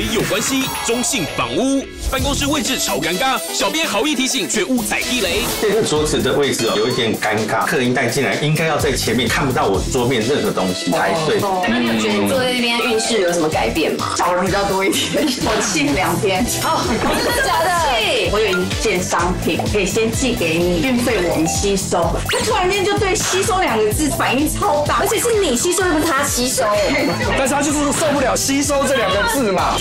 水有关系。中信房屋办公室位置超尴尬，小编好意提醒，却误踩地雷。这个桌子的位置有一点尴尬，客人带进来应该要在前面，看不到我桌面任何东西才对。那你觉得坐在这边运势有什么改变吗？少人比较多一点，我气2天。哦，真的假的？我有一件商品，我可以先寄给你，运费我们吸收。他突然间就对“吸收”2个字反应超大，而且是你吸收，又不是他吸收。但是他就是受不了“吸收”这2个字嘛。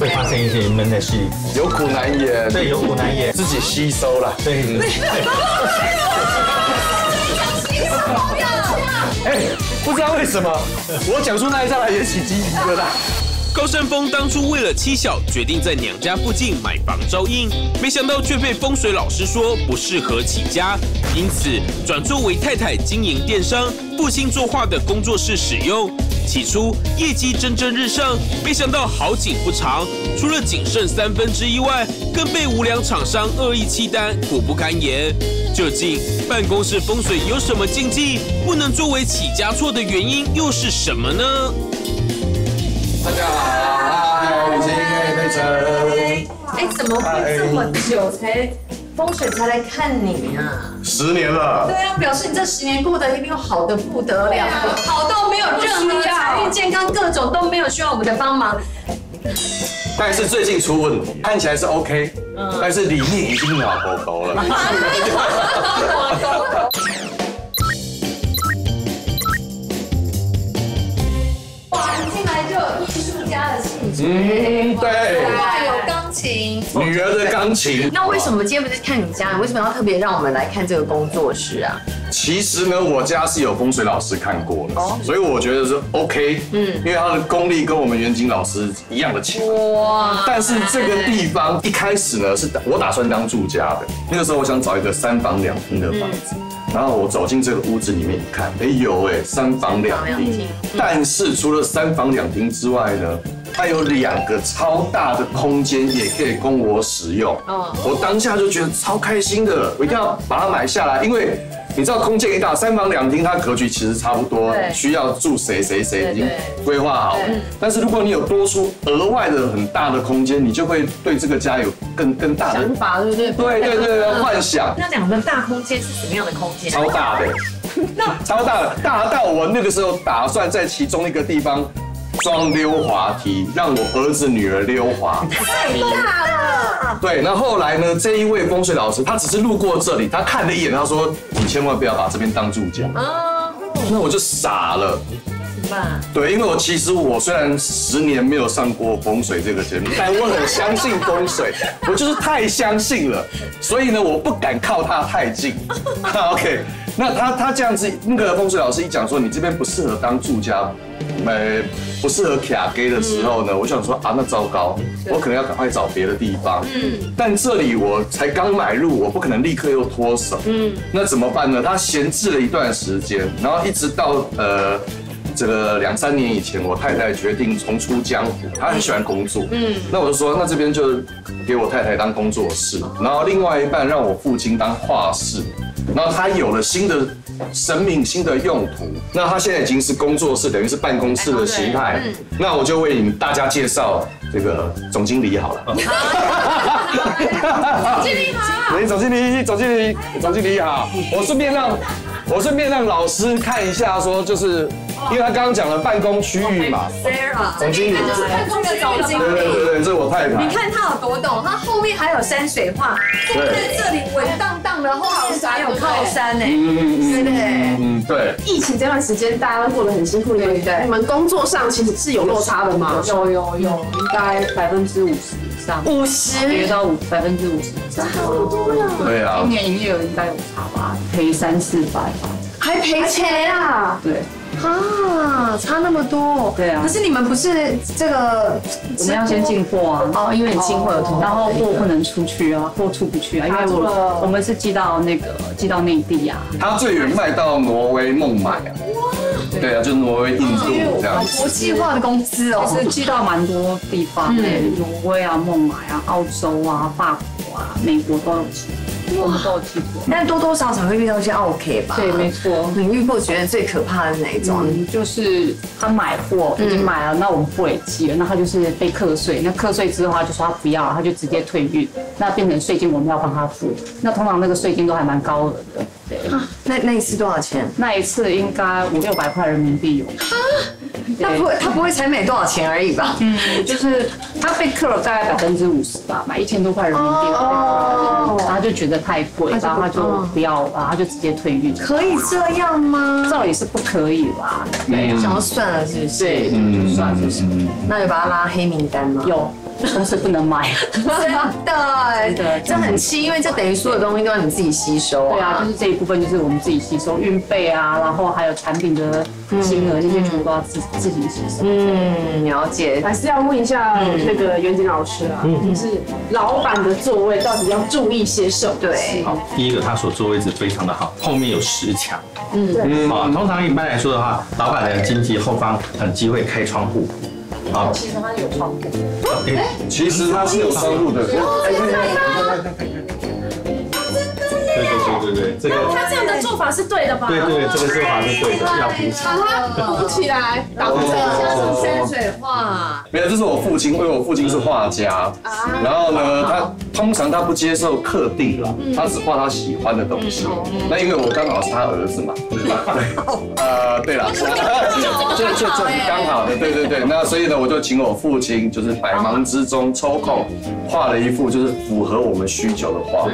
会发生一些闷的事，有苦难言，对，有苦难言，自己吸收了，对。哎，不知道为什么我讲出那一下来也起鸡皮疙瘩。 高山峰当初为了妻小，决定在娘家附近买房招阴，没想到却被风水老师说不适合起家，因此转做为太太经营电商、复兴作画的工作室使用。起初业绩蒸蒸日上，没想到好景不长，除了仅剩1/3外，更被无良厂商恶意弃单，苦不堪言。究竟办公室风水有什么禁忌？不能作为起家错的原因又是什么呢？ 大家好，我是叶佩辰。哎，怎么会这么久才风水才来看你啊？10年了。对啊，表示你这10年过得一定又好的不得了，好到没有任何财运、健康各种都没有需要我们的帮忙。但是最近出问题，看起来是 OK， 但是里面已经老狗狗了。 嗯，对，有钢琴，女儿的钢琴。那为什么今天不是看你家？为什么要特别让我们来看这个工作室啊？其实呢，我家是有风水老师看过的，所以我觉得说 OK， 因为他的功力跟我们袁景老师一样的强。哇！但是这个地方一开始呢，是我打算当住家的。那个时候我想找一个3房2厅的房子。 然后我走进这个屋子里面一看，哎呦哎，3房2厅。但是除了3房2厅之外呢，它有2个超大的空间，也可以供我使用。我当下就觉得超开心的，我一定要把它买下来，因为你知道空间一大，3房2厅它格局其实差不多，需要住谁谁谁已经规划好了。但是如果你有多出额外的很大的空间，你就会对这个家有更大的想法，对不对？对对对，幻想。那2个大空间是什么样的空间？ 超大的，超大的，大到我那个时候打算在其中一个地方装溜滑梯，让我儿子女儿溜滑。太大了。对，那后来呢？这一位风水老师，他只是路过这里，他看了一眼，他说：“你千万不要把这边当住家。”啊，那我就傻了。 对，因为其实我虽然10年没有上过风水这个节目，但我很相信风水，我就是太相信了，所以呢，我不敢靠它太近。OK， 那他这样子，那个风水老师一讲说你这边不适合当住家，不适合卡给的时候呢，我想说啊，那糟糕，我可能要赶快找别的地方。但这里我才刚买入，我不可能立刻又脱手。那怎么办呢？他闲置了一段时间，然后一直到这个2、3年以前，我太太决定重出江湖，她很喜欢工作。那我就说，那这边就给我太太当工作室，然后另外一半让我父亲当画室。然后他有了新的生命、新的用途。那他现在已经是工作室，等于是办公室的形态。那我就为你们大家介绍这个总经理好了。总经理好。喂，总经理好。我顺便让老师看一下，说就是因为他刚刚讲了办公区域嘛 ，Sarah 总经理，就是办公的总经理，对，这是我太太。你看他有多懂，他后面还有山水画，对，这里稳当当的，后面还有靠山呢，对。疫情这段时间大家都过得很辛苦，对不对？你们工作上其实是有落差的吗？有，应该50%以上，50%以上，差不多了。对啊，今年营业额应该有差吧，赔300-400吧，还赔钱啊？对。啊，差那么多。对啊。可是你们不是这个，我们要先进货啊。哦，因为你进货有通，然后货不能出去啊，货出不去啊，因为我们是寄到内地啊。它最远卖到挪威孟买啊。哇。对啊，就挪威、印度这样。国际化的公司哦，是寄到蛮多地方的，挪威啊、孟买啊、澳洲啊、法国啊、美国都有寄。 我们都有去过，但多多少少会遇到一些 OK 吧？对，没错。你遇过觉得最可怕的哪一种？就是他买货已经买了，那我们货也寄了，那他就是被课税。那课税之后，他就说他不要，他就直接退运，那变成税金我们要帮他付。那通常那个税金都还蛮高额的。对。那一次多少钱？那一次应该500-600块人民币有。啊？他不会才买多少钱而已吧？嗯，就是他被课了大概50%吧，买1000多块人民币。哦。然后就觉得。 太贵，然后他就不要，然后他就直接退运。可以这样吗？照理是不可以吧？对，想要算了是不是？对，就算了是不是？那有把他拉黑名单吗？有，从此不能买。真的，这很气，因为这等于所有东西都要你自己吸收。对啊，就是这一部分就是我们自己吸收，运费啊，然后还有产品的金额这些全部都要自己吸收。嗯，了解。还是要问一下那个袁景老师啊，就是老板的座位到底要注意些什么？ 对，好，第一个他所坐位置非常的好，后面有10墙，嗯，啊，通常一般来说的话，老板的经济后方很机会开窗户，啊，其实他有窗户，哎，其实他是有窗户的，对，这个他这样的做法是对的吧？对，这个做法是对的，要扶起来，把它扶起来，挡着山水画。没有，这是我父亲，因为我父亲是画家，然后呢，他通常他不接受客定啦，他只画他喜欢的东西。那因为我刚好是他儿子嘛，对啦，就很刚好的，对。那所以呢，我就请我父亲，就是百忙之中抽空画了一幅就是符合我们需求的画，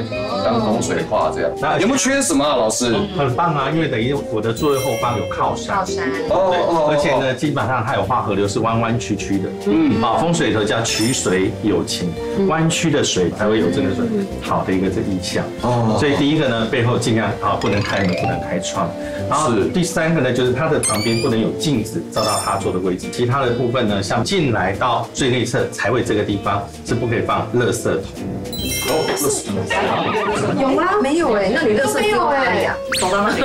当风水画这样。 有没有缺什么啊，老师？很棒啊，因为等于我的座位后方有靠山，而且呢，基本上它有画河流是弯弯曲曲的，风水头叫曲水有情，弯曲的水才会有这个水好的一个这意象。所以第一个呢，背后尽量不能开门，不能开窗。然后第三个呢，就是它的旁边不能有镜子照到他坐的位置。其他的部分呢，像进来到最内侧财位这个地方是不可以放垃圾桶。 有吗？没有哎，那你垃圾没有哎，走到那里。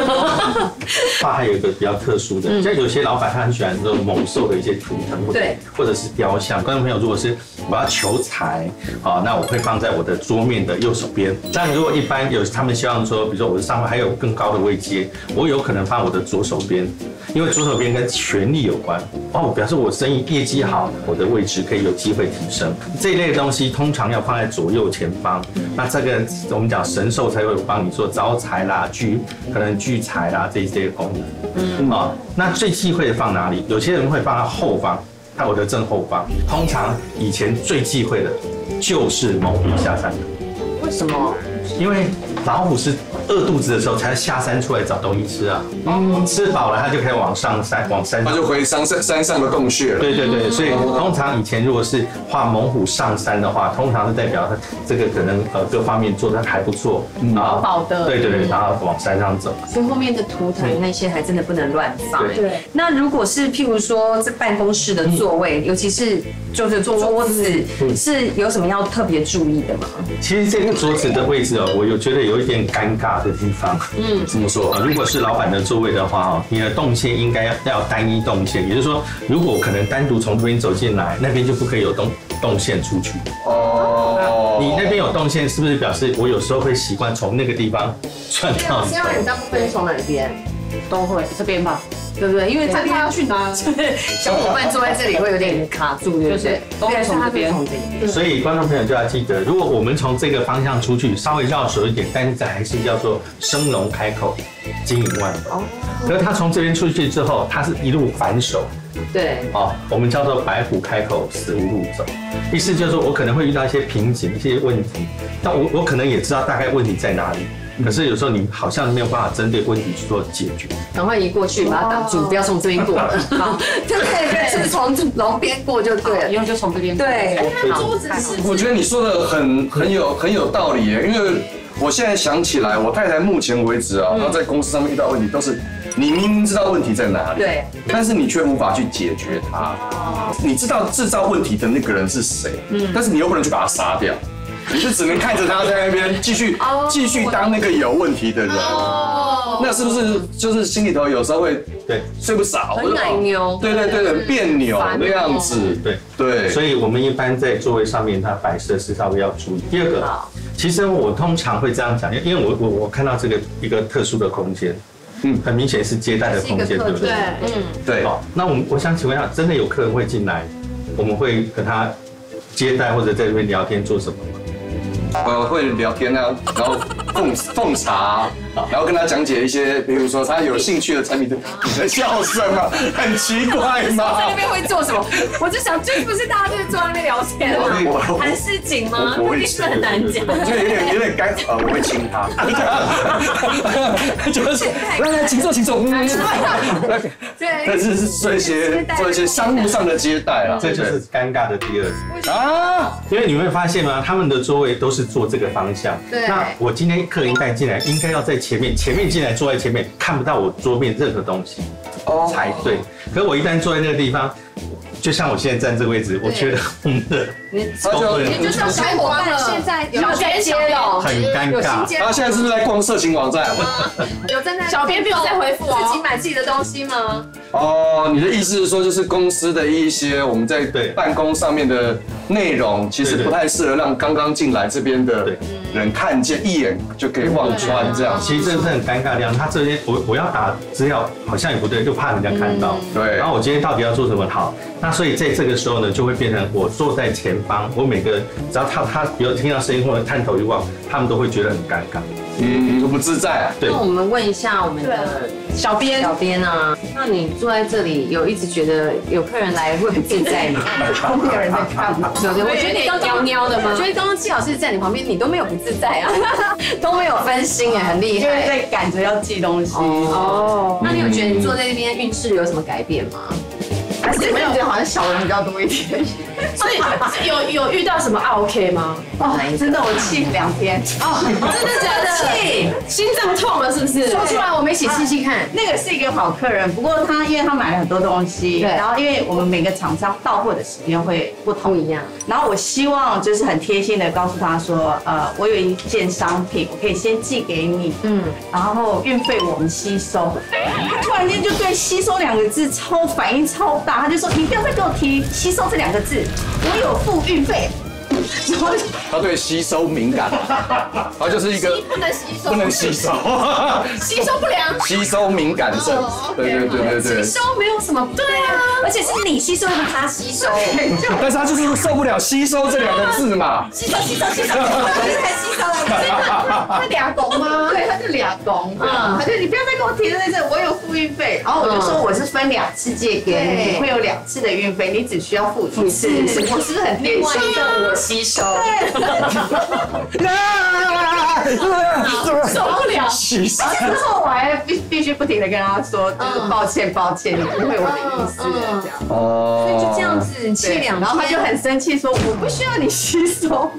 画还有一个比较特殊的，像有些老板他很喜欢这种猛兽的一些图腾，对，或者是雕像。观众朋友，如果是我要求财，好，那我会放在我的桌面的右手边。但如果一般有他们希望说，比如说我的上面还有更高的位阶，我有可能放我的左手边，因为左手边跟权力有关。哦，表示我生意业绩好，我的位置可以有机会提升。这一类的东西通常要放在左右前方。 那这个我们讲神兽才会帮你做招财啦、可能聚财啦这些功能。啊，那最忌讳放哪里？有些人会放在后方，在我的正后方。通常以前最忌讳的就是猛虎下山。为什么？因为老虎是饿肚子的时候才下山出来找东西吃啊。吃饱了它就可以往山，它就回山上的洞穴了。对，所以通常以前如果是画猛虎上山的话，通常是代表它这个可能各方面做得还不错，饱饱的。对，然后往山上走。所以后面的图腾那些还真的不能乱放。对。那如果是譬如说在办公室的座位，尤其是就是桌子，是有什么要特别注意的吗？其实这个桌子的位置。 我有觉得有一点尴尬的地方，怎么说？如果是老板的座位的话，你的动线应该要单一动线，也就是说，如果可能单独从这边走进来，那边就不可以有动线出去。哦，你那边有动线，是不是表示我有时候会习惯从那个地方窜到？现在你大部分从哪边？都会这边吧。 对不对？因为他要去拿，小伙伴坐在这里会有点卡住，对不对？都是从这边。所以观众朋友就要记得，如果我们从这个方向出去，稍微绕手一点，但是这还是叫做生龙开口，金银万宝。哦。可是他从这边出去之后，他是一路反手。对。哦，我们叫做白虎开口，死无路走。意思就是我可能会遇到一些瓶颈、一些问题，但我可能也知道大概问题在哪里。 可是有时候你好像没有办法针对问题去做解决，赶快移过去把它挡住，不要从这边过。好，对，就是从龙边过就对了，以后就从这边过。对，我觉得你说的很有道理耶，因为我现在想起来，我太太目前为止啊，她在公司上面遇到问题都是你明明知道问题在哪里，对，但是你却无法去解决它。你知道制造问题的那个人是谁，但是你又不能去把他杀掉，你就只能看着他在那边继续当那个有问题的人。那是不是就是心里头有时候会对睡不着，很奶牛，对对对，很别扭那样子，对对。所以我们一般在座位上面，它摆设是稍微要注意。第二个，其实我通常会这样讲，因为我看到这个一个特殊的空间，很明显是接待的空间，对不对？对，那我想请问一下，真的有客人会进来，我们会跟他接待或者在这边聊天做什么吗？ 会聊天啊，然后奉茶，然后跟他讲解一些，比如说他有兴趣的产品的。你的笑声啊，很奇怪吗？在那边会做什么？我就想，这不是大家就是坐在那边聊天吗？谈事情吗？我会很难讲，就有点干，我会亲他，就是来请坐，请坐，对，但是做一些商务上的接待啊，这就是尴尬的第二点啊，因为你会发现吗？他们的座位都是 做这个方向，对。那我今天客人带进来，应该要在前面，前面进来坐在前面，看不到我桌面任何东西，哦，才对。可是我一旦坐在那个地方，就像我现在站这个位置，我觉得我们的你就是要开火了，现在有在接了，很尴尬。他现在是不是在逛色情网站？有正在小编没有在回复自己买自己的东西吗？哦，你的意思是说，就是公司的一些我们在办公上面的 内容其实不太适合让刚刚进来这边的人看见，一眼就可以望穿这样。其实这是很尴尬的样子。他这些我要打资料好像也不对，就怕人家看到。对。然后我今天到底要做什么好？那所以在这个时候呢，就会变成我坐在前方，我每个人只要他比如听到声音或者探头一望，他们都会觉得很尴尬，都不自在。对。那我们问一下我们的小编啊，那你坐在这里有一直觉得有客人来会不自在吗？后面有人在看吗？ 我觉得你刚刚喵的吗？觉得刚刚季老师在你旁边，你都没有不自在啊，都没有分心哎，很厉害。因为在赶着要寄东西。哦，那你有觉得你坐在那边运势有什么改变吗？还是没有，觉得好像小人比较多一点。所以有遇到什么OK吗？哦，真的我气2天。哦，真的假的？气，心脏痛了是不是？说出来我们一起细细看。那个是一个好客人，不过他因为他买了很多东西，然后因为我们每个厂商到货的时间会不一样，然后我希望就是很贴心的告诉他说，我有一件商品，我可以先寄给你，然后运费我们吸收。他突然间就对“吸收”2个字反应超大。 他就说：“你不要再给我提吸收这2个字，我有付运费。”他对吸收敏感，他就是一个不能吸收，吸收不良，吸收敏感症。对，吸收没有什么对啊，而且是你吸收，他吸收。但是他就是受不了“吸收”这2个字嘛，吸收，才吸收了。他俩拱吗？对，他就俩拱。他就你不要再给我提了，那我有付运费。然后我就说我是分2次借给你，会有2次的运费，你只需要付1次。我是不是很贴心？ 吸收，受不了。吸收之后我还必须不停的跟他说，就是抱歉，你误会我的意思这样。哦，所以就这样子气2天，然后他就很生气说，我不需要你吸收，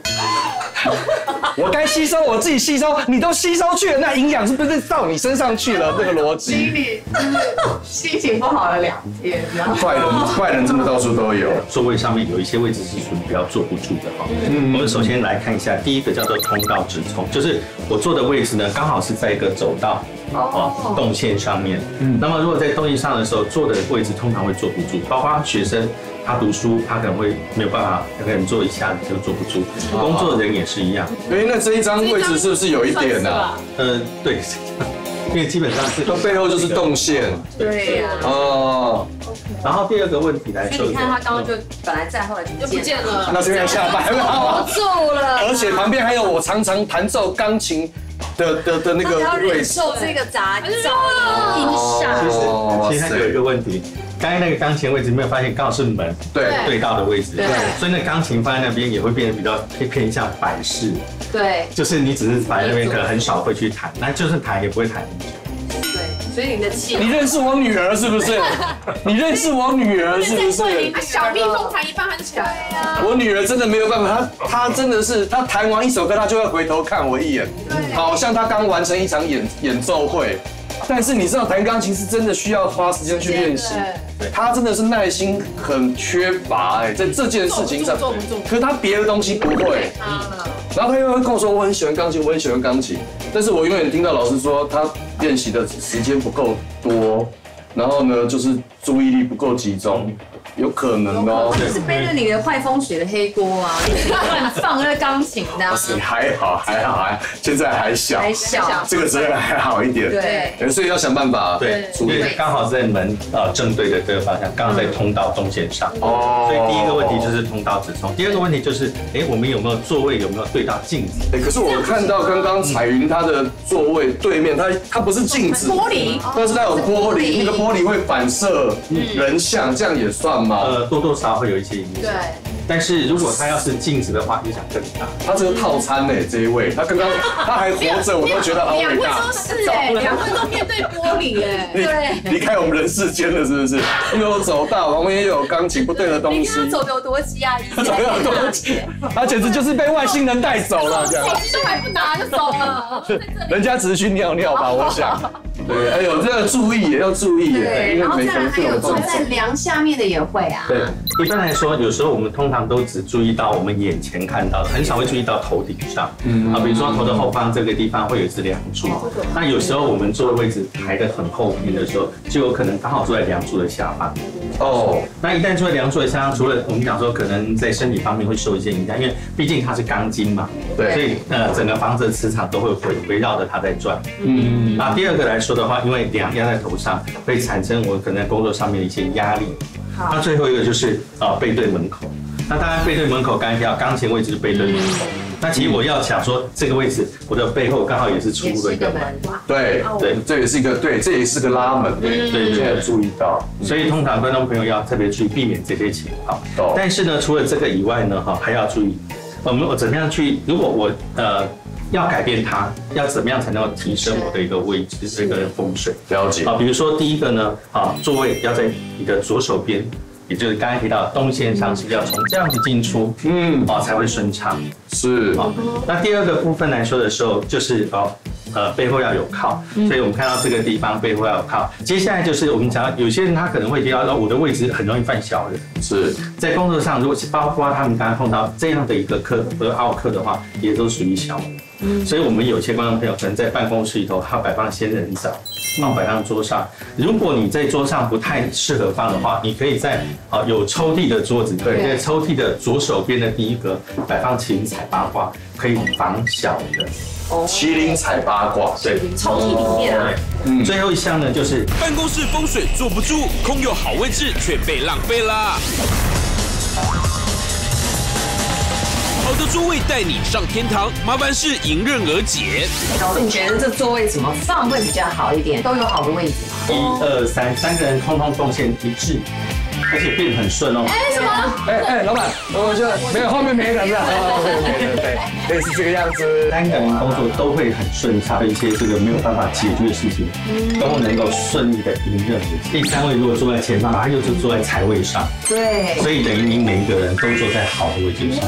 我该吸收我自己吸收，你都吸收去了，那营养是不是到你身上去了？这个逻辑。心情不好了2天，坏人真的到处都有。座位上面有一些位置是属于比较坐不住的哈。我们首先来看一下，第一个叫做通道直冲，就是我坐的位置呢，刚好是在一个走道哦动线上面。那么如果在动线上的时候，坐的位置通常会坐不住，包括学生。 他读书，他可能会没有办法，他可能坐一下子就坐不住。工作人也是一样。哎，那这一张位置是不是有一点啊？对，因为基本上是它背后就是动线。对呀。哦。然后第二个问题来说，你看他刚刚就本来在，后来就不见了。那现在下班了，坐了。而且旁边还有我常常弹奏钢琴 的那个位置，受这个杂音影响。其实它有一个问题，刚才那个钢琴位置没有发现，刚好是门对到的位置，对，所以那钢琴放在那边也会变得比较偏向摆饰，对，就是你只是摆在那边，可能很少会去弹，那就是弹也不会弹很久。 所以你的气，你认识我女儿是不是？你认识我女儿是不是？小蜜蜂弹一半她就起来了。我女儿真的没有办法，她真的是，她弹完一首歌，她就会回头看我一眼，好像她刚完成一场演奏会。但是你知道，弹钢琴是真的需要花时间去练习，他真的是耐心很缺乏哎，在这件事情上，可是他别的东西不会。然后他又会跟我说，我很喜欢钢琴，我很喜欢钢琴，但是我永远听到老师说他练习的时间不够多，然后呢就是注意力不够集中。 有可能哦，就是背着你的坏风水的黑锅啊，乱放那钢琴的。还好还好还，现在还小，还小，这个责任还好一点。对，所以要想办法。对，因为刚好在门正对的这个方向，刚好在通道中间上。哦。所以第一个问题就是通道直冲，第二个问题就是，哎，我们有没有座位有没有对到镜子？哎，可是我看到刚刚彩云她的座位对面，它不是镜子，玻璃，但是它有玻璃，那个玻璃会反射人像，这样也算。 多多少少会有一些影响。对，但是如果他要是镜子的话，影响更大。他这个套餐呢，这一位，他刚刚他还活着，我都觉得好伟大。2位都是哎，2位都面对玻璃哎，对，离开我们人世间了，是不是？又走到旁边又有钢琴不对的东西，你看他走有多急啊，走有多急，他简直就是被外星人带走了，这样。手机都还不拿就走了，人家只是去尿尿吧，我想。 对，哎呦，这个注意也要注意耶，因为每个人有坐在梁下面的也会啊。对，一般来说，有时候我们通常都只注意到我们眼前看到的，很少会注意到头顶上。啊，比如说头的后方这个地方会有一支梁柱，那有时候我们坐的位置排得很后面的时候，就有可能刚好坐在梁柱的下方。哦，那一旦坐在梁柱的下方，除了我们讲说可能在身体方面会受一些影响，因为毕竟它是钢筋嘛，对，所以整个房子的磁场都会围绕着它在转。嗯，那第二个来说。 的话，因为梁压在头上，会产生我可能工作上面的一些压力。那最后一个就是背对门口。那当然背对门口，刚才提到钢琴位置是背对门口。那其实我要想说，这个位置我的背后刚好也是出入了一个门。对对，这也是一个对，这也是个拉门。对对对，注意到。所以通常观众朋友要特别注意避免这些情况。但是呢，除了这个以外呢，还要注意我怎么样去，如果我要改变它，要怎么样才能够提升我的一个位置、这个风水？了解啊，比如说第一个呢，啊，座位要在你的左手边，也就是刚才提到动线上是要从这样子进出，嗯，啊才会顺畅。是啊，那第二个部分来说的时候，就是背后要有靠，所以我们看到这个地方背后要有靠。接下来就是我们讲到有些人他可能会提到，我的位置很容易犯小人。是在工作上，如果是包括他们刚刚碰到这样的一个客和奥客的话，也都属于小人。 所以，我们有些观众朋友可能在办公室里头，他摆放仙人掌，摆放桌上。如果你在桌上不太适合放的话，你可以在有抽屉的桌子，对，在抽屉的左手边的第一格摆放麒麟彩八卦，可以防小人。哦，麒麟彩八卦，对，抽屉里面啊。嗯，最后一项呢，就是办公室风水坐不住，空有好位置却被浪费啦。 好的座位带你上天堂，麻烦事迎刃而解。老师，你觉得这座位怎么放会比较好一点？都有好的位置吗？1、2、3，3个人通通动线一致，而且变得很顺哦。哎，什么？哎，老板，我就没有后面没人了。对，是这个样子。3个人工作都会很顺畅，一些这个没有办法解决的事情，都能够顺利的迎刃。第3位如果坐在前方，他又是坐在财位上，对，所以等于您每一个人都坐在好的位置上。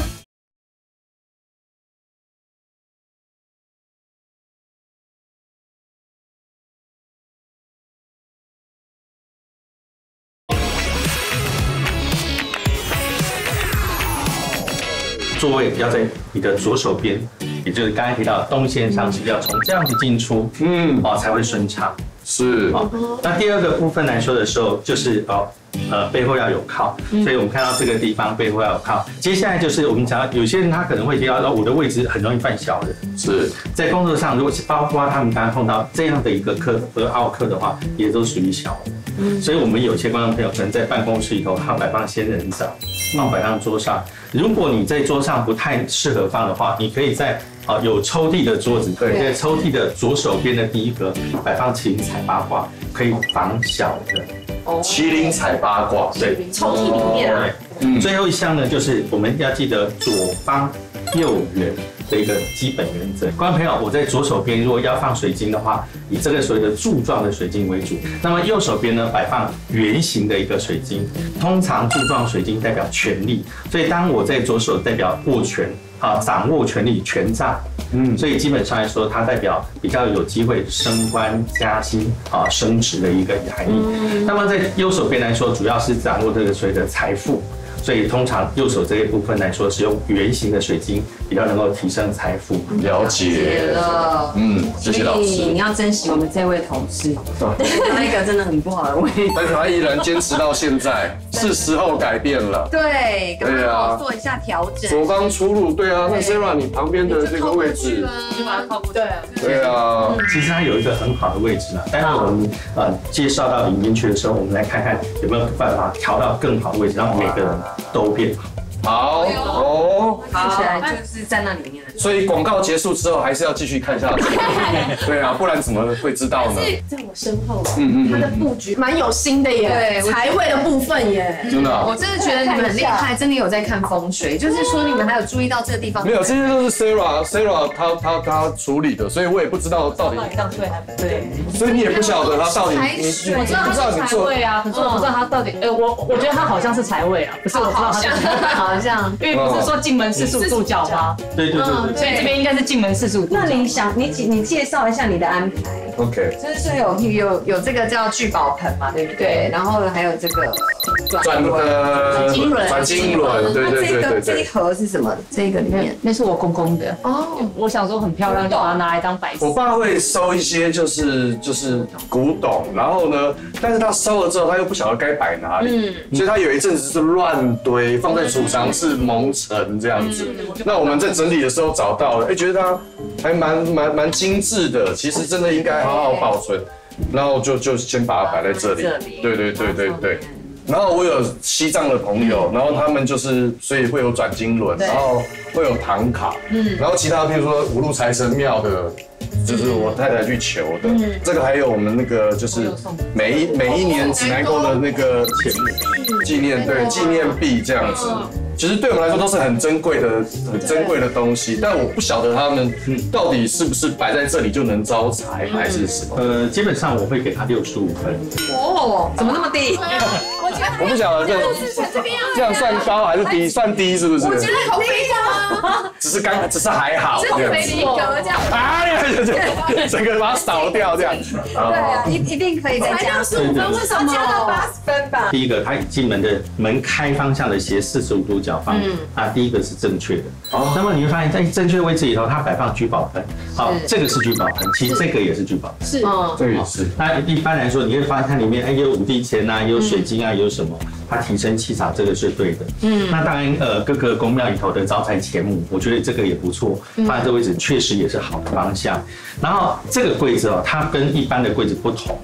座位要在你的左手边，也就是刚才提到动线上是要从这样子进出，才会顺畅。是啊。那第二个部分来说的时候，就是背后要有靠，所以我们看到这个地方背后要有靠。接下来就是我们讲到有些人他可能会提到，我的位置很容易犯小人。是在工作上，如果是包括他们刚刚碰到这样的一个客和奥客的话，也都属于小人。所以我们有些观众朋友可能在办公室里头，他摆放仙人掌。 摆放桌上，如果你在桌上不太适合放的话，你可以在有抽屉的桌子，对，在抽屉的左手边的第一格摆放麒麟彩八卦，可以防小人。哦，麒麟彩八卦，对，抽屉里面啊。最后一项呢，就是我们要记得左方右圆的一个基本原则。观众朋友，我在左手边如果要放水晶的话，以这个所谓的柱状的水晶为主。那么右手边呢，摆放圆形的一个水晶。通常柱状水晶代表权力，所以当我在左手代表握权，掌握权力权杖，所以基本上来说，它代表比较有机会升官加薪升职的一个含义。那么在右手边来说，主要是掌握这个所谓的财富。 所以通常右手这一部分来说，使用圆形的水晶比较能够提升财富。了解了，谢谢老师。所以你要珍惜我们这位同事，那个真的很不好的位置，但是他依然坚持到现在，是时候改变了。对，对啊，做一下调整，左方出入。对啊，那 Sarah 你旁边的这个位置，你把它靠过去。对啊，其实它有一个很好的位置啦。待会我们介绍到里面去的时候，我们来看看有没有办法调到更好的位置，让每个人。 都变好哦，看起来就是在那里面了。所以广告结束之后，还是要继续看下去。对啊，不然怎么会知道呢？在我身后，它的布局蛮有心的耶，财位的部分耶，真的。我真的觉得你们很厉害，真的有在看风水，就是说你们还有注意到这个地方。没有，这些都是 Sarah 她处理的，所以我也不知道到底对还不对，所以你也不晓得她到底。我知道她是财位啊，可是我不知道她到底。我觉得她好像是财位啊，不是我不知道她。好像，因为不是说进门四柱住脚吗？对，所以这边应该是进门四柱。那你介绍一下你的安排。OK， 就是有这个叫聚宝盆嘛，对不对？然后还有这个转金轮，对。这一盒是什么？这个里面那是我公公的哦，我小时候很漂亮，就把它拿来当摆设。我爸会收一些就是古董，然后呢，但是他收了之后他又不晓得该摆哪里，所以他有一阵子是乱堆。 放在储藏室蒙尘这样子，那我们在整理的时候找到了，觉得它还蛮精致的，其实真的应该好好保存，然后就先把它摆在这里，对。然后我有西藏的朋友，然后他们就是所以会有转经轮，然后会有唐卡，然后其他譬如说五路财神庙的。 就是我太太去求的，这个还有我们那个就是每一年指南宫的那个纪念币这样子，其实对我们来说都是很珍贵的东西，但我不晓得他们到底是不是摆在这里就能招财还是什么。基本上我会给他65分。哦，怎么那么低？我不晓得这样算高还是低？算低是不是？我觉得好低啊，只是还好，就是没及格这样。 整个把它扫掉这样，对啊，一定可以再加65分，为什么加到80分吧？第一个，它进门的门开方向的斜45度角方，第一个是正确的。那么你会发现在正确位置里头，它摆放聚宝盆，好，这个是聚宝盆，其实这个也是聚宝盆，是，这个是。那一般来说，你会发现它里面也有五帝钱啊，也有水晶啊，也有什么，它提升气场，这个是对的。那当然，各个宫庙里头的招财钱母，我觉得这个也不错，放在这位置确实也是好的方向。 然后这个柜子哦，它跟一般的柜子不同。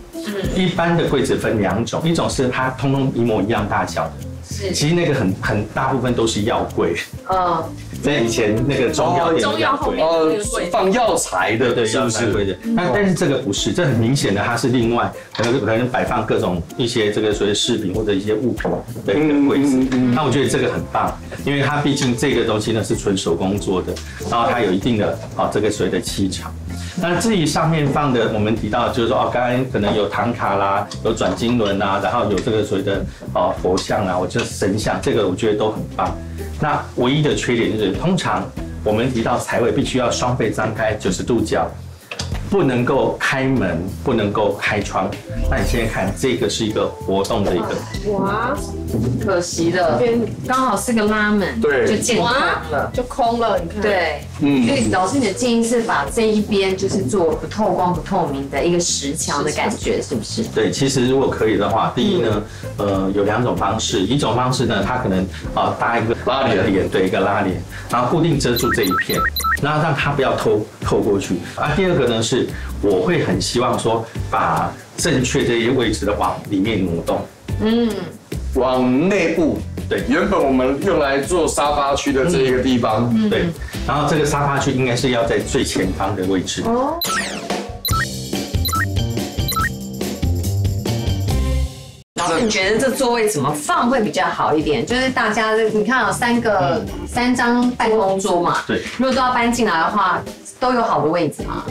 一般的柜子分2种，一种是它通通一模一样大小的，其实那个很大部分都是药柜。在以前那个中药店的药柜，放药材的，对，是不是？但是这个不是，这很明显的，它是另外可能摆放各种一些这个所谓饰品或者一些物品的一个柜子。那我觉得这个很棒，因为它毕竟这个东西呢是纯手工做的，然后它有一定的这个所谓的气场。 那至于上面放的，我们提到就是说刚刚可能有唐卡啦，有转经轮啦，然后有这个所谓的佛像啊，我觉得神像这个我觉得都很棒。那唯一的缺点就是，通常我们提到财位必须要双倍张开90度角，不能够开门，不能够开窗。那你现在看这个是一个活动的一个，哇，可惜了，刚好是个拉门，对，就见空了，就空了，你看，对。 所以老师，你的建议是把这一边就是做不透光、不透明的一个石墙的感觉，是不是？对，其实如果可以的话，第一呢，有2种方式，一种方式呢，它可能搭一个拉帘，对，一个拉帘，然后固定遮住这一片，然后让它不要透过去。第二个呢是，我会很希望说把正确这些位置的往里面挪动，往内部。 对，原本我们用来做沙发区的这一个地方，对，然后这个沙发区应该是要在最前方的位置。哦。老师，你觉得这座位怎么放会比较好一点？就是大家，你看有三张办公桌嘛，对，如果都要搬进来的话，都有好的位置嘛。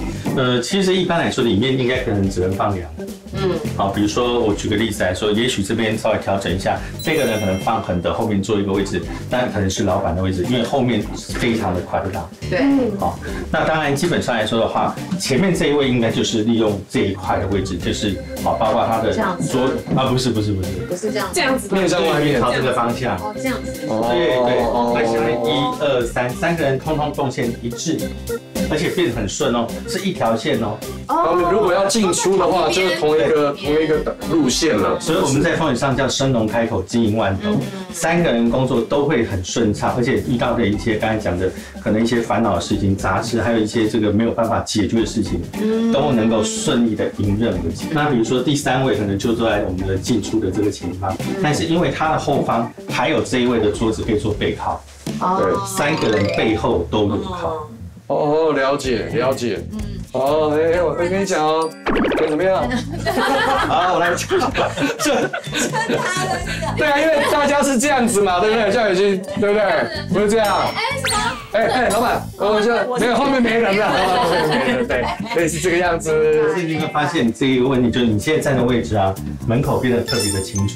其实一般来说，里面应该可能只能放2个。好，比如说我举个例子来说，也许这边稍微调整一下，这个呢可能放横的，后面做一个位置，那可能是老板的位置，因为后面非常的宽大。对，好，那当然基本上来说的话，前面这一位应该就是利用这一块的位置，就是好，包括他的桌啊，不是这样子，面向外面朝这个方向。哦，这样子。对，那下面1、2、3，三个人通通动线一致。 而且变得很顺哦，是一条线哦。哦，如果要进出的话，就是同一个路线了。所以我们在风水上叫生龙开口，金银万斗，三个人工作都会很顺畅，而且遇到的一些刚才讲的可能一些烦恼的事情、杂事，还有一些这个没有办法解决的事情，都能够顺利的迎刃而解。那比如说第三位可能就坐在我们的进出的这个前方，但是因为他的后方还有这一位的桌子可以做背靠，对，三个人背后都有靠。 哦，了解。哦，哎，我跟你讲哦，怎么样？好，我来讲。对啊，因为大家是这样子嘛，对不对？叫有些，对不对？不是这样。哎，什么？哎，老板，我就没有后面没人了。对，所以是这个样子。最近会发现这一个问题，就是你现在站的位置啊，门口变得特别的清楚。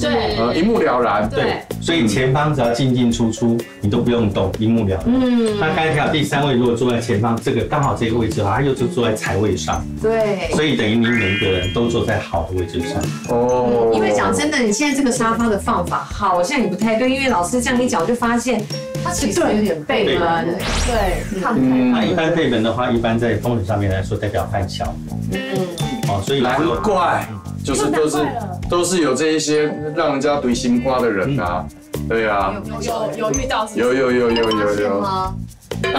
对，一目了然。对，所以前方只要进进出出，你都不用动，一目了然。嗯，那刚才讲第三位，如果坐在前方，这个刚好这个位置，他又就坐在财位上。对，所以等于你每一个人都坐在好的位置上。哦，因为讲真的，你现在这个沙发的放法，好像也不太对，因为老师这样一讲，我就发现它其实有点背门。对，看不太。那一般背门的话，一般在风水上面来说，代表犯小。嗯，哦，所以难怪。 就是都是有这一些让人家怼心花的人啊，对啊，有遇到有吗？不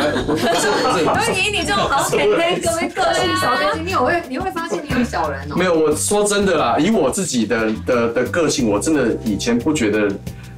是，以你这种好姐姐，各位小姐姐，你会发现你有小人哦。没有，我说真的啦，以我自己的个性，我真的以前不觉得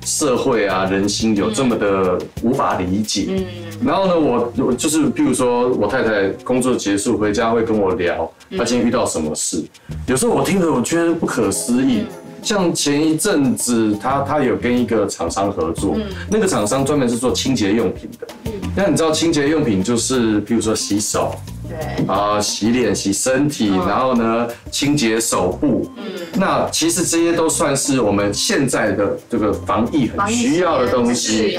社会啊人心有这么的无法理解。嗯。然后呢，我就是譬如说，我太太工作结束回家会跟我聊。 他今天遇到什么事？有时候我听了，我觉得不可思议。像前一阵子，他有跟一个厂商合作，那个厂商专门是做清洁用品的。那你知道清洁用品就是，比如说洗手，对，啊，洗脸、洗身体，然后呢，清洁手部。那其实这些都算是我们现在的这个防疫很需要的东西。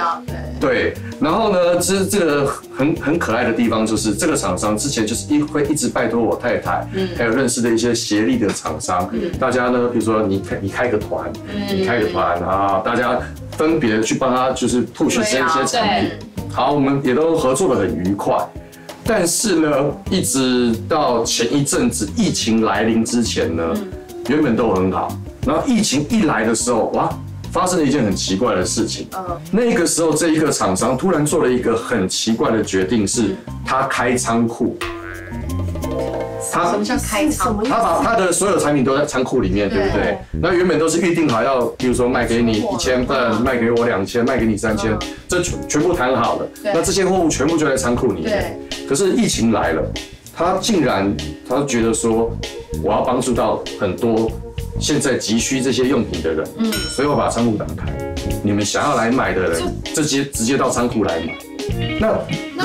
对。然后呢，这个。 很可爱的地方就是这个厂商之前就是会一直拜托我太太，还有认识的一些协力的厂商，大家呢，比如说你开个团啊，大家分别去帮他就是push这些产品。好，我们也都合作得很愉快。但是呢，一直到前一阵子疫情来临之前呢，原本都很好，然后疫情一来的时候，哇！ 发生了一件很奇怪的事情。那个时候，这一个厂商突然做了一个很奇怪的决定，是他开仓库。什么叫开仓库？他把他的所有产品都在仓库里面，对不对？那原本都是预定好要，比如说卖给你1000份，卖给我2000，卖给你3000，这全部谈好了。那这些货物全部就在仓库里面。可是疫情来了，他觉得说，我要帮助到很多。 现在急需这些用品的人，所以我把仓库打开，你们想要来买的人，这些直接到仓库来买。那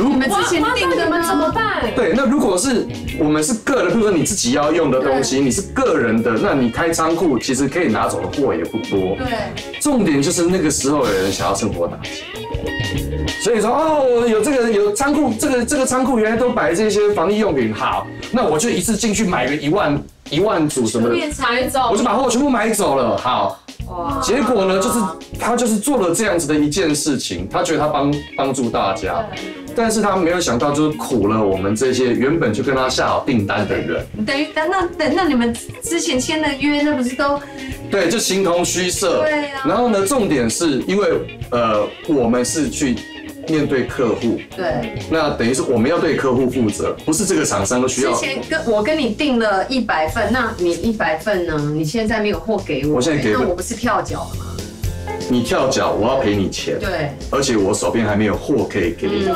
你们之前订的吗？怎么办？对，那如果是我们是个人，比如说你自己要用的东西，你是个人的，那你开仓库其实可以拿走的货也不多。对，重点就是那个时候有人想要趁火打劫，所以说哦，有这个有仓库，这个仓库原来都摆这些防疫用品，好，那我就一次进去买个1万组什么的，我就把货全部买走了。好，结果呢，就是他就是做了这样子的一件事情，他觉得他帮助大家，但是他没有想到就是苦了我们这些原本就跟他下好订单的人。等于那你们之前签的约，那不是都对，就形同虚设。对啊。然后呢，重点是因为我们是去。 面对客户，对，那等于是我们要对客户负责，不是这个厂商都需要。之前我跟你订了100份，那你100份呢？你现在没有货给我，我现在给那我不是跳脚了吗？你跳脚，我要赔你钱。对，而且我手边还没有货可以给你。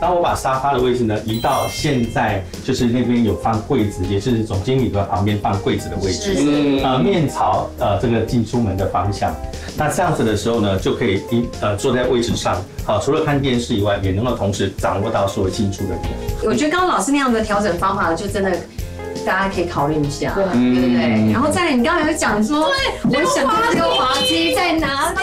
当我把沙发的位置呢移到现在，就是那边有放柜子，也是总经理的旁边放柜子的位置，面朝这个进出门的方向。 那这样子的时候呢，就可以坐在位置上，好，除了看电视以外，也能够同时掌握到所有进出的点。我觉得刚刚老师那样的调整方法，就真的大家可以考虑一下，对不对？然后再来，你刚刚有讲说，对，我想看溜滑梯在哪里？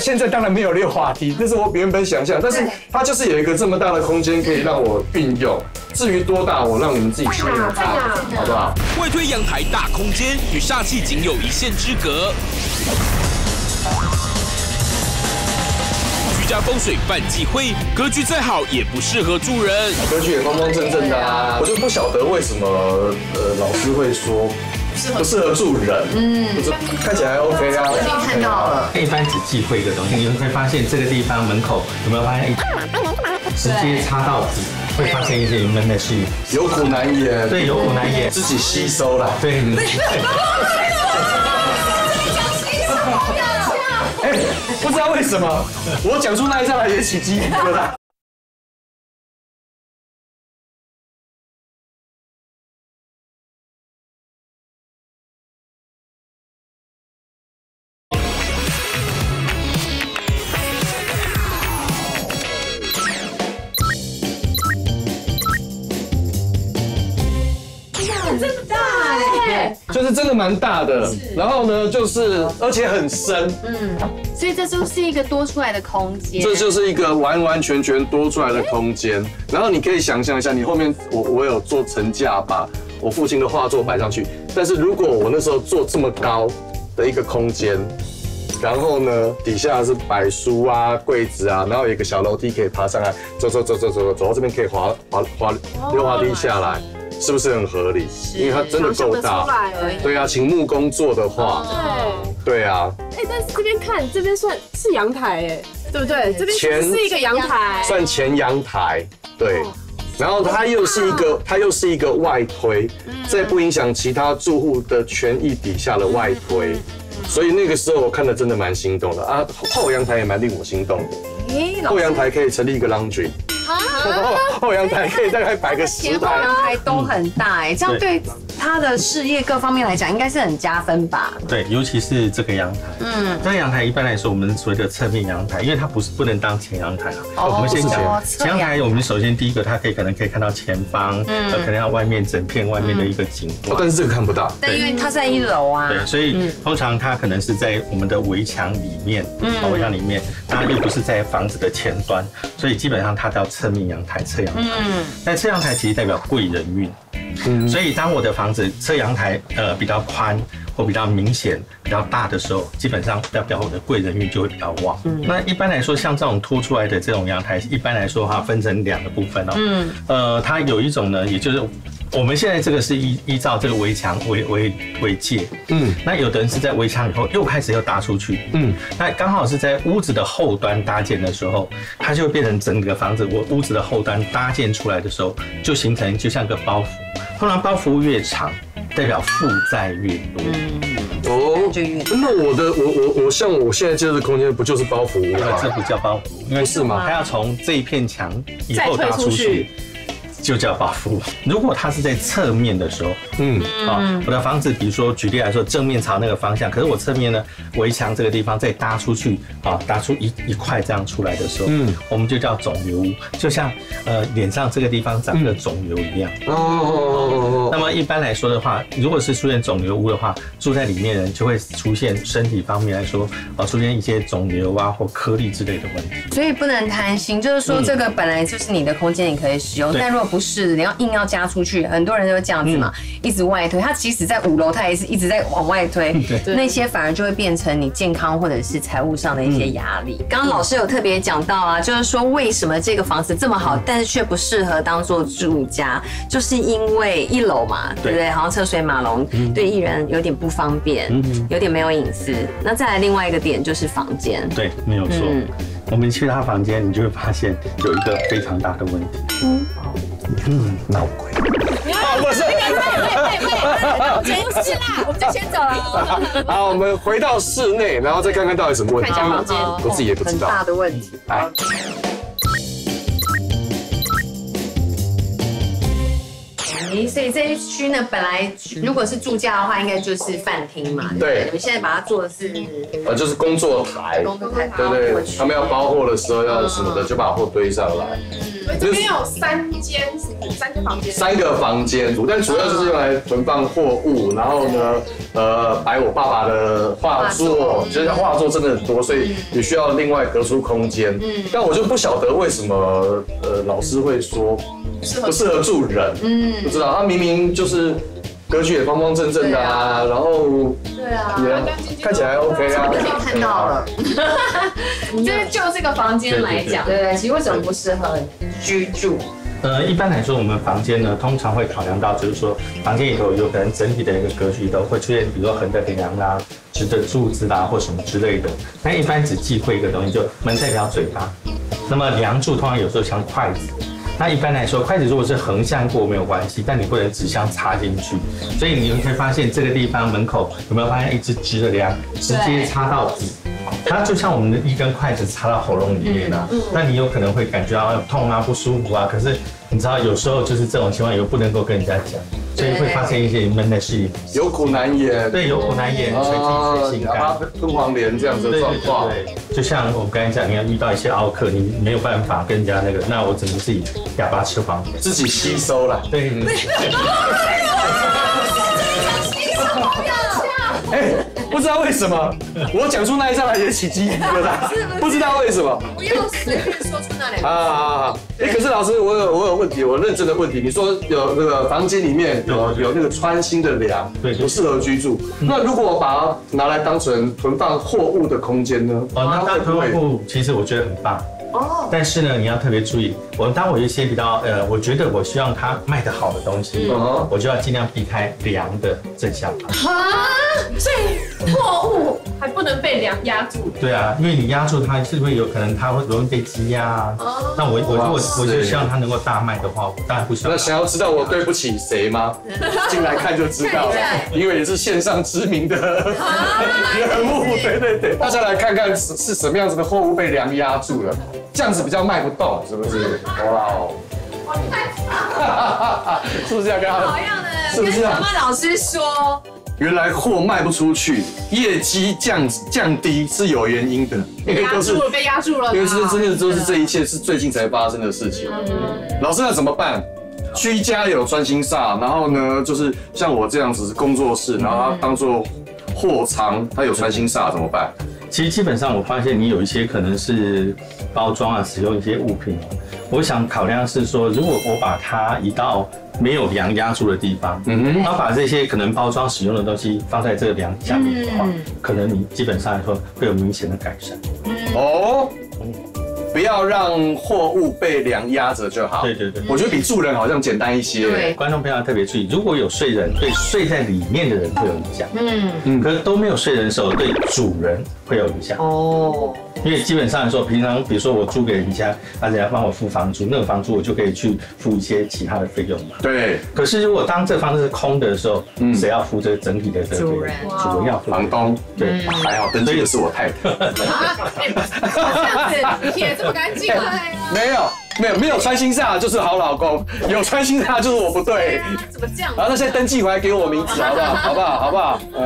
现在当然没有溜滑梯，那是我原本想象，但是它就是有一个这么大的空间可以让我运用。至于多大，我让你们自己去用，好不好？外推阳台大空间与煞气仅有一线之隔。 居家风水办忌讳，格局再好也不适合住人。格局也方方正正的啊，我就不晓得为什么老师会说不适合住人。嗯，看起来 OK 啊。我已经看到了。一般只忌讳一个东西，你会发现这个地方门口有没有发现？直接插到底，会发现一些闷的气，有苦难言。对，有苦难言，自己吸收了。对。 不知道为什么，我讲出那一刹那也起鸡皮疙瘩。真大哎，就是真的蛮大的。然后呢，就是而且很深。嗯。 所以这就是一个多出来的空间，这就是一个完完全全多出来的空间。然后你可以想象一下，你后面我有做层架，把我父亲的画作摆上去。但是如果我那时候做这么高的一个空间，然后呢底下是摆书啊、柜子啊，然后有一个小楼梯可以爬上来，走到这边可以溜滑梯下来。 是不是很合理？因为它真的够大，对啊，请木工做的话，对啊。哎，但是这边看，这边算是阳台哎，对不对？这边是一个阳台，算前阳台，对。然后它又是一个外推，这不影响其他住户的权益底下的外推，所以那个时候我看的真的蛮心动的啊。后阳台也蛮令我心动的，后阳台可以成立一个 laundry。 后阳台可以大概摆个10台，后阳台都很大哎，这样对他的事业各方面来讲，应该是很加分吧？对，尤其是这个阳台。嗯，这个阳台一般来说，我们所谓的侧面阳台，因为它不能当前阳台啊。我们先讲前阳台，我们首先第一个，它可以看到前方，可能要外面整片外面的一个景观。但是这个看不到，对，因为它在1楼啊。对，所以通常它可能是在我们的围墙里面，围墙里面，它又不是在房子的前端，所以基本上它都要。 侧面阳台，侧阳台，但侧阳台其实代表贵人运，所以当我的房子侧阳台比较宽或比较明显、比较大的时候，基本上代表我的贵人运就会比较旺。那一般来说，像这种凸出来的这种阳台，一般来说的话分成两个部分哦。它有一种呢，也就是。 我们现在这个是依照这个围墙围界，那有的人是在围墙以后又开始又搭出去，那刚好是在屋子的后端搭建的时候，它就变成整个房子我屋子的后端搭建出来的时候，就形成就像个包袱，通常包袱越长，代表负债越多。哦，那我像我现在接的空间不就是包袱吗？这不叫包袱，因为是嘛，它要从这一片墙以后搭出去。 就叫包袱。如果它是在侧面的时候，我的房子，比如说举例来说，正面朝那个方向，可是我侧面呢，围墙这个地方再搭出去，啊，搭出一块这样出来的时候，我们就叫肿瘤屋，就像脸上这个地方长了肿瘤一样。哦。那么一般来说的话，如果是出现肿瘤屋的话，住在里面的人就会出现身体方面来说，啊，出现一些肿瘤啊或颗粒之类的问题。所以不能贪心，就是说这个本来就是你的空间，你可以使用，但如果 不是，你要硬要加出去，很多人都这样子嘛，一直外推。它即使在5楼，它也是一直在往外推，那些反而就会变成你健康或者是财务上的一些压力。刚刚老师有特别讲到啊，就是说为什么这个房子这么好，但是却不适合当做住家，就是因为1楼嘛，对不对？好像车水马龙，对艺人有点不方便，有点没有隐私。那再来另外一个点就是房间，对，没有错。我们去他房间，你就会发现有一个非常大的问题。闹鬼。不是，不是啦，我们就先走了。好，我们回到室内，然后再看看到底什么问题。看一下房间，我自己也不知道。很大的问题。来。咦，所以这一区呢，本来如果是住家的话，应该就是饭厅嘛。对，你们现在把它做的是就是工作台，工作台，对对，他们要包货的时候要什么的，就把货堆上来。这边有三间房间，3个房间，但主要就是用来存放货物，然后呢，摆我爸爸的画作，其实画作真的很多，所以也需要另外隔出空间。但我就不晓得为什么老师会说。 不适合住人，不知道他明明就是格局也方方正正的啊，然后对啊，看起来 OK 啊，看到了，就是就这个房间来讲，对不对？其实为什么不适合居住？一般来说，我们房间呢，通常会考量到，就是说房间里头有可能整体的一个格局都会出现，比如说横的平梁啦、直的柱子啦或什么之类的。那一般只忌讳一个东西，就门代表嘴巴，那么梁柱通常有时候像筷子。 那一般来说，筷子如果是横向过没有关系，但你不能指向插进去。所以你会发现这个地方门口有没有发现一只直的梁直接插到底？它就像我们的一根筷子插到喉咙里面啊。那你有可能会感觉到痛啊、不舒服啊。可是你知道，有时候就是这种情况，又不能够跟人家讲，所以会发生一些闷的事情。有苦难言。对，有苦难言，随听随心肝，跟黄连这样子的状况。对，就像我刚才讲，你要遇到一些奥客，你没有办法跟人家那个，那我只能自己。 哑巴吃黄连，自己吸收了。对，你吸收了。哎，不知道为什么，我讲出那一张来也起鸡皮疙瘩，不知道为什么。不要随便说出那两个。啊哎，可是老师，我有问题，我认真的问题。你说有那个房间里面有那个穿心的梁，对，不适合居住。那如果我把它拿来当成存放货物的空间呢？哦，那当存货物其实我觉得很棒。 但是呢，你要特别注意。当我有一些比较我觉得我希望它卖得好的东西，我就要尽量避开梁的正下方。啊，所以货物还不能被梁压住。对啊，因为你压住它，是不是有可能它会容易被积压啊？那我如果就希望它能够大卖的话，我当然不想。那想要知道我对不起谁吗？进来看就知道了，因为也是线上知名的人物。对对对，大家来看看是什么样子的货物被梁压住了。 这样子比较卖不动，是不是？哇哦！哇，你太棒了！是不是要跟他？好样的！是不是要跟小曼老师说？原来货卖不出去，业绩降低是有原因的，因为都是被压住了。因为真的都是这一切是最近才发生的事情。老师那怎么办？居家有穿心煞，然后呢，就是像我这样子工作室，然后它当做货仓，它有穿心煞怎么办？ 其实基本上，我发现你有一些可能是包装啊，使用一些物品。我想考量是说，如果我把它移到没有梁压住的地方，然后把这些可能包装使用的东西放在这个梁下面的话，可能你基本上来说会有明显的改善。哦，不要让货物被梁压着就好。对对对，我觉得比住人好像简单一些。对，观众朋友特别注意，如果有睡人，对睡在里面的人会有影响。可是都没有睡人的时候，对主人。 会有影响哦，因为基本上来说，平常比如说我租给人家，那人家帮我付房租，那个房租我就可以去付一些其他的费用嘛。对。可是如果当这房子是空的时候，谁要付这个整体的这个主人？主人要付。房东。对，还好，登记的是我太太。啊，这样子撇这么干净啊？没有，没有穿心煞就是好老公，有穿心煞就是我不对。怎么这样？然后那些登记回来给我名字，好不好？好不好？好不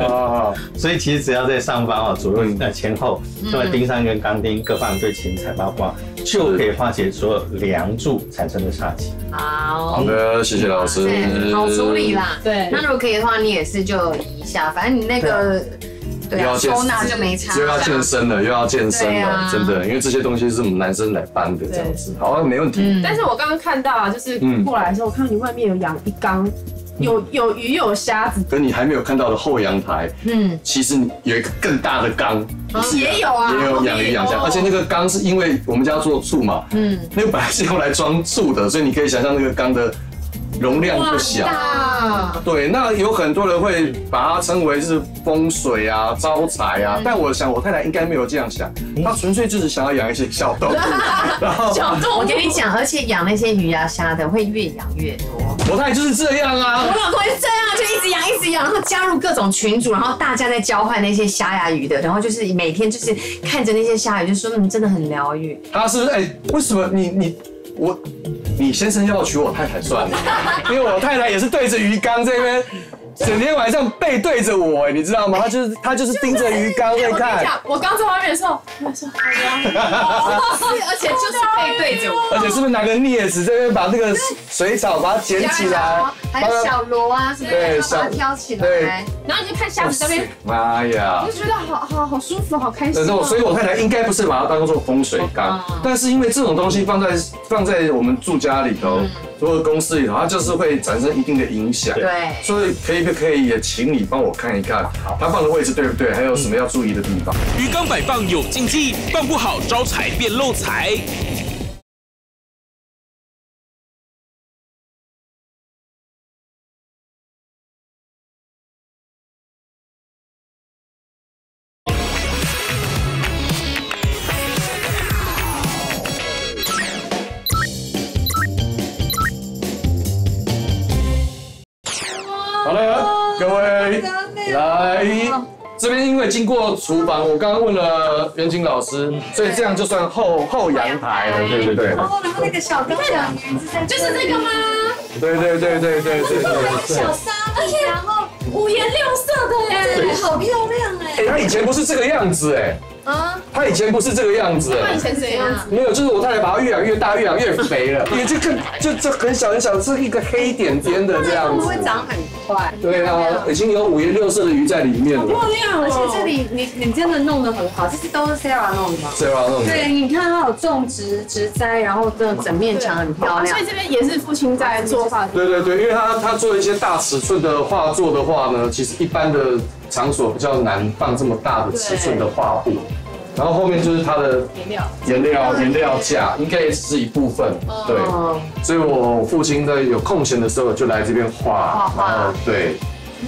好？所以其实只要在上方啊，左右。 前后，那么钉上跟钢钉各放一对芹菜八卦，就可以化解所有梁柱产生的煞气。好的，谢谢老师。好处理啦。对，那如果可以的话，你也是就移一下，反正你那个对啊，收纳就没差。又要健身了，真的，因为这些东西是我们男生来搬的，这样子，好啊，没问题。但是我刚刚看到啊，就是过来的时候，我看到你外面有养一缸。 有鱼有虾子，跟你还没有看到的后阳台，其实有一个更大的缸，也有啊，也有养鱼养虾，而且那个缸是因为我们家做醋嘛，那个本来是用来装醋的，所以你可以想象那个缸的容量不小。对，那有很多人会把它称为是风水啊、招财啊，但我想我太太应该没有这样想，她纯粹就是想要养一些小动物。小动物，我跟你讲，而且养那些鱼啊虾的会越养越多。 我太太就是这样啊，我老公也是这样，就一直养，然后加入各种群组，然后大家在交换那些虾呀鱼的，然后就是每天就是看着那些虾鱼，就说真的很疗愈。他是不是？哎，为什么你你先生要不要娶我太太算了，因为我太太也是对着鱼缸这边，整天晚上背对着我，你知道吗？她就是盯着鱼缸在看。我刚在外面的时候，我说而且就是背对着我，而且是不是拿个镊子这边把那个水草把它捡起来，还有小螺啊什么的，把它挑起来，然后你就看虾子这边，妈呀，我就觉得好舒服，好开心。所以我太太应该不是把它当做风水缸，但是因为这种东西放在我们住家。 家里头，或者公司里头，它就是会产生一定的影响。对，所以可以也请你帮我看一看，它放的位置对不对，还有什么要注意的地方。鱼缸摆放有禁忌，放不好招财变漏财。这边因为经过厨房，我刚刚问了袁景老师，所以这样就算后阳台了，对对对。然后那个小缸养鱼就是这个吗？对。小沙粒，然后五颜六色的哎，好漂亮哎！哎，它以前不是这个样子哎。啊。它以前不是这个样子。它以前怎样？没有，就是我太太把它越养越大，越养越肥了，也就很小，是一个黑点点的这样子。会长很快。对啊，已经有五颜六色的鱼在里面了。 而且这里你真的弄得很好，这是都是 Sarah 弄的吗 ？Sarah 弄的。对，你看它有种植栽，然后这整面墙很漂亮。所以这边也是父亲在做画。对，因为他做一些大尺寸的画作的话呢，其实一般的场所比较难放这么大的尺寸的画布。然后后面就是它的颜料架，应该也是一部分。对，所以我父亲在有空闲的时候就来这边画，然后对。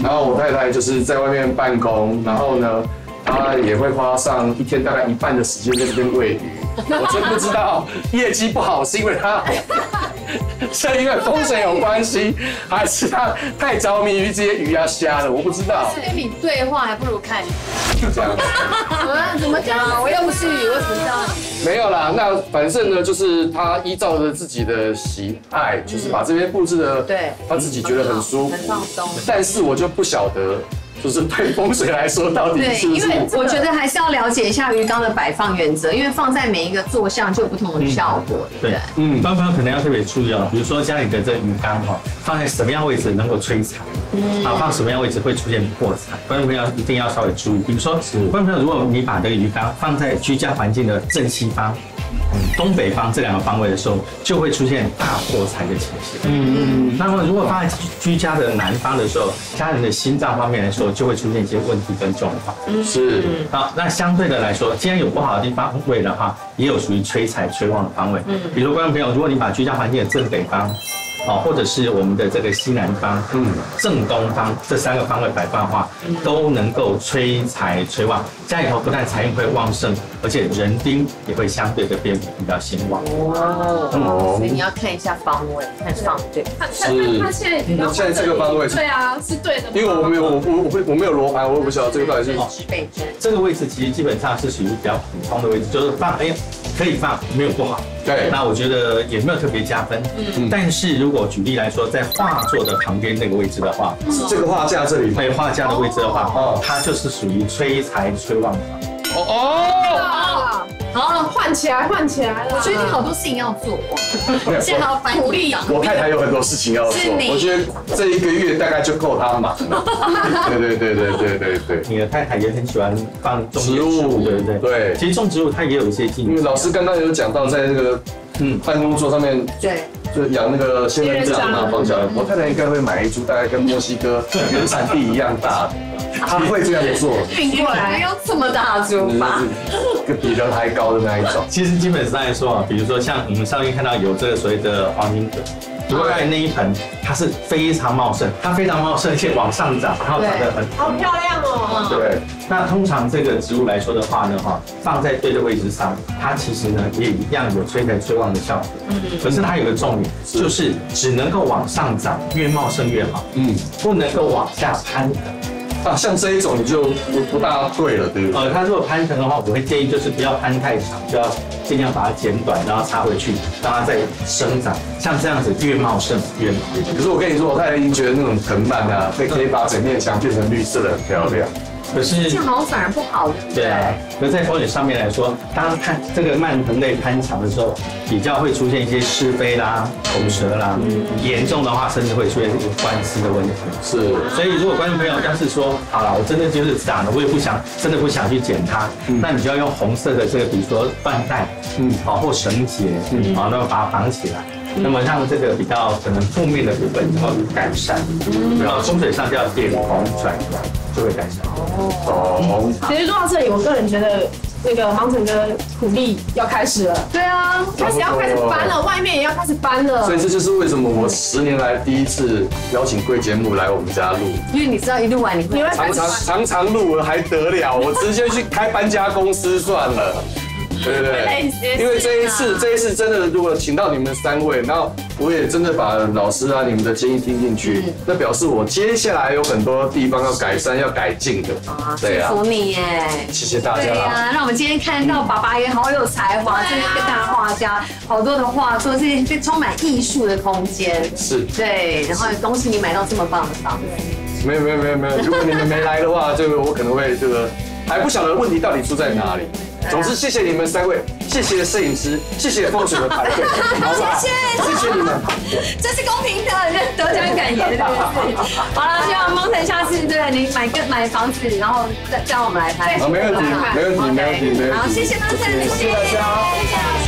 然后我太太就是在外面办公，然后呢，她也会花上一天大概一半的时间在这边喂鱼。我真不知道业绩不好是因为她，是因为风水有关系，还是她太着迷于这些鱼啊虾了？我不知道。跟你对话还不如看。这样。怎么讲？我又不是鱼，我怎么知道？没有啦，那反正呢，就是她依照着自己的喜爱，就是把这边布置的，对，她自己觉得很舒服，很放松。但是我就不晓得。 就是对风水来说，到底是不是？对，因为我觉得还是要了解一下鱼缸的摆放原则，因为放在每一个坐向就有不同的效果，对不对？观众可能要特别注意哦，比如说家里的这鱼缸哦，放在什么样位置能够催财，啊，放什么样位置会出现破财，观众朋友一定要稍微注意。比如说，观众朋友，如果你把这个鱼缸放在居家环境的正西方、东北方这两个方位的时候，就会出现大破财的情形。那么如果放在居家的南方的时候，家人的心脏方面来说， 就会出现一些问题跟状况，是。好，那相对的来说，既然有不好的地方位的话，也有属于催财催旺的方位。比如观众朋友，如果你把居家环境的正北方，哦，或者是我们的这个西南方、正东方这三个方位摆放的话，都能够催财催旺。家里头不但财运会旺盛，而且人丁也会相对的变比较兴旺。哦，所以你要看一下方位，看方对。他现在这个方位对啊，是对的。因为我没有罗盘，我也不晓得这个到底是指北针。这个位置其实基本上是属于比较普通的位置，就是放哎可以放，没有不好。对。那我觉得也没有特别加分。但是如果举例来说，在画作的旁边那个位置的话，这个画架这里，对画架的位置的话，它就是属于催财催旺的。好，换起来了。我最近好多事情要做，现在还要搬苦力。我太太有很多事情要做，我觉得这一个月大概就够她忙了。对。你的太太也很喜欢放种植物，对不对？对。其实种植物它也有一些技巧。因为老师刚刚有讲到，在这个办公桌上面，对，就养那个仙人掌嘛，放下来。我太太应该会买一株，大概跟墨西哥原产地一样大。 他会这样做，运过来没有这么大株吧？比人还高的那一种。其实基本上来说啊，比如说像我们上面看到有这个所谓的黄金葛，如果在那一盆，它是非常茂盛，而且往上涨，然后长得很好漂亮哦。对，那通常这个植物来说的话呢，哈，放在对的位置上，它其实呢也一样有催财催旺的效果。可是它有个重点，就是只能够往上涨，越茂盛越好，不能够往下攀的。啊，像这一种你就不大对了，对不对？它如果攀藤的话，我会建议就是不要攀太长，就要尽量把它剪短，然后插回去，让它再生长。像这样子越茂盛越好。可是我跟你说，我太太已经觉得那种藤蔓啊，可以把整面墙变成绿色的，很漂亮。可是这样好像反而不好，对不对？对啊。可是在风水上面来说，当看这个蔓藤类攀长的时候，比较会出现一些是非啦、口舌啦，严重的话甚至会出现官司的问题。是。所以如果观众朋友要是说，好了，我真的就是长了，我也不想，真的不想去剪它，那你就要用红色的这个，比如说缎带，好或绳结，好，那么把它绑起来。 那么让这个比较可能负面的部分能够改善，然后风水上就要点红转阳，就会改善。哦，其实说到这里，我个人觉得那个航程哥苦力要开始了。对啊，要开始搬了，外面也要开始搬了。所以这就是为什么我10年来第一次邀请贵节目来我们家录，因为你知道一录完你会常常录了还得了，我直接去开搬家公司算了。 对不对？因为这一次真的，如果请到你们3位，然后我也真的把老师啊你们的建议听进去，那表示我接下来有很多地方要改善、要改进的。啊，对啊，祝福你耶！谢谢大家。对啊，让我们今天看到爸爸也好有才华，真的一个大画家，好多的画作，是这充满艺术的空间。是。对，然后恭喜你买到这么棒的房子。没有，如果你们没来的话，这个我可能会这个还不晓得问题到底出在哪里。 总之，谢谢你们3位，谢谢摄影师，谢谢风水的团队，好不好？谢谢你们，这是公平的，得奖感言，好了，希望蒙城下次对你买房子，然后再叫我们来拍，没问题，没问题，好，谢谢蒙城，谢谢大家。